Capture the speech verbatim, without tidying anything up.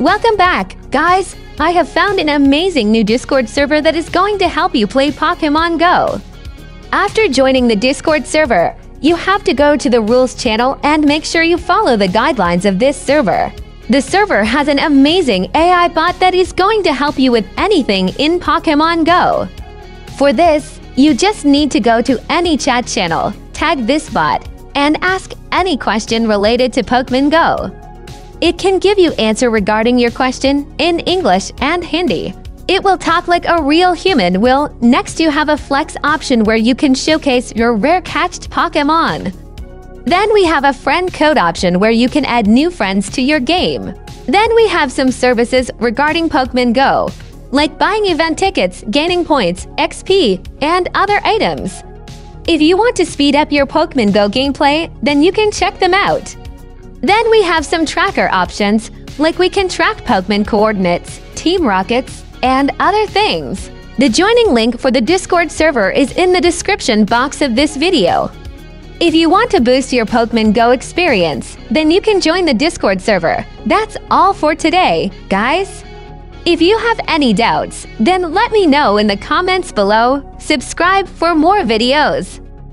Welcome back, guys! I have found an amazing new Discord server that is going to help you play Pokémon Go. After joining the Discord server, you have to go to the rules channel and make sure you follow the guidelines of this server. The server has an amazing A I bot that is going to help you with anything in Pokémon Go. For this, you just need to go to any chat channel, tag this bot, and ask any question related to Pokémon Go. It can give you answer regarding your question in English and Hindi. It will talk like a real human will. Next, you have a flex option where you can showcase your rare catched Pokemon. Then we have a friend code option where you can add new friends to your game. Then we have some services regarding Pokemon Go, like buying event tickets, gaining points, X P, and other items. If you want to speed up your Pokemon Go gameplay, then you can check them out. Then we have some tracker options, like we can track Pokemon coordinates, team rockets, and other things. The joining link for the Discord server is in the description box of this video. If you want to boost your Pokemon Go experience, then you can join the Discord server. That's all for today, guys. If you have any doubts, then let me know in the comments below. Subscribe for more videos.